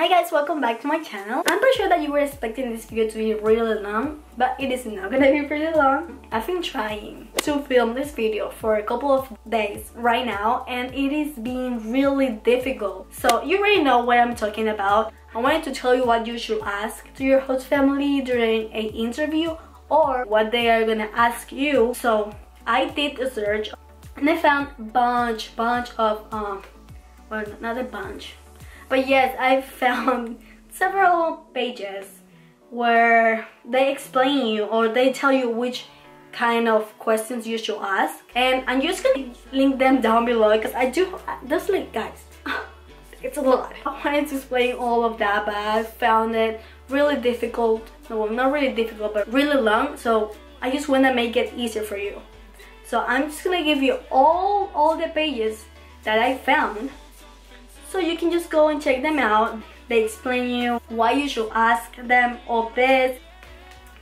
Hi guys, welcome back to my channel. I'm pretty sure that you were expecting this video to be really long, but it is not gonna be pretty long. I've been trying to film this video for a couple of days right now, and it is being really difficult. So you already know what I'm talking about. I wanted to tell you what you should ask to your host family during an interview or what they are gonna ask you. So I did a search and I found bunch of well, not a bunch, but yes, I found several pages where they explain you or they tell you which kind of questions you should ask, and I'm just gonna link them down below because I do just like, guys, it's a lot. I wanted to explain all of that, but I found it really difficult. No, not really difficult, but really long. So I just wanna make it easier for you. So I'm just gonna give you all the pages that I found, so you can just go and check them out. They explain you why you should ask them all this,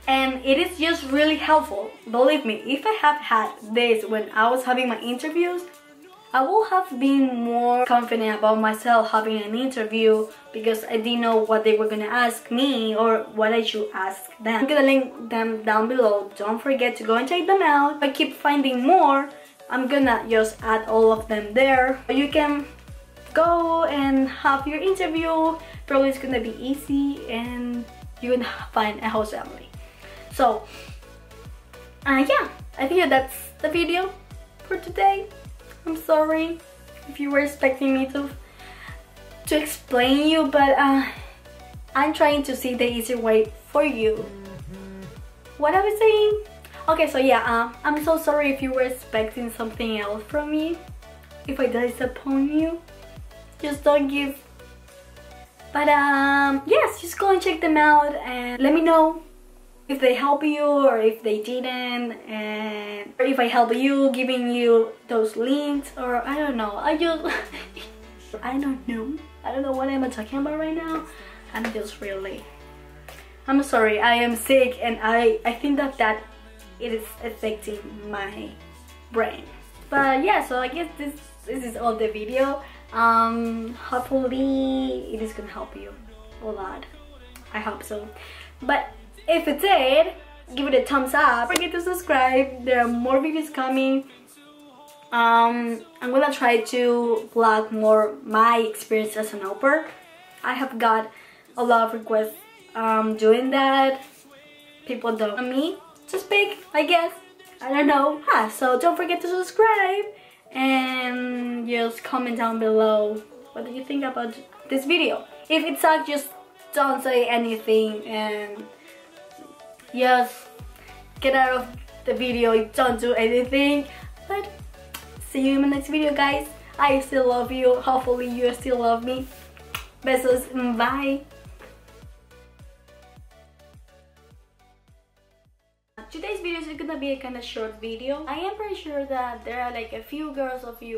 and it is just really helpful. Believe me, if I have had this when I was having my interviews, I would have been more confident about myself having an interview because I didn't know what they were gonna ask me or what I should ask them. I'm gonna link them down below. Don't forget to go and check them out. If I keep finding more, I'm gonna just add all of them there. You can go and have your interview. Probably it's gonna be easy and you're gonna find a host family. So yeah, I think that's the video for today. I'm sorry if you were expecting me to explain you, but I'm trying to see the easier way for you. What I was saying? Okay, so yeah, I'm so sorry if you were expecting something else from me. If I disappoint you, just don't give. But yes, just go and check them out and let me know if they help you or if they didn't, and or if I help you giving you those links, or I don't know. I just I don't know what I'm talking about right now. I'm just really, I'm sorry. I am sick, and I think that it is affecting my brain. But yeah, so I guess this is all the video. Hopefully it is gonna help you a lot. I hope so. But if it did, give it a thumbs up. Don't forget to subscribe. There are more videos coming. I'm gonna try to vlog more my experience as an au pair. I have got a lot of requests doing that. People don't want me to speak, I guess. I don't know. So don't forget to subscribe and just comment down below what do you think about this video. If it sucks, just don't say anything and just get out of the video. Don't do anything. But see you in my next video, guys. I still love you. Hopefully you still love me. Besos. Bye. Today's video is gonna be a kind of short video. I am pretty sure that there are like a few girls of you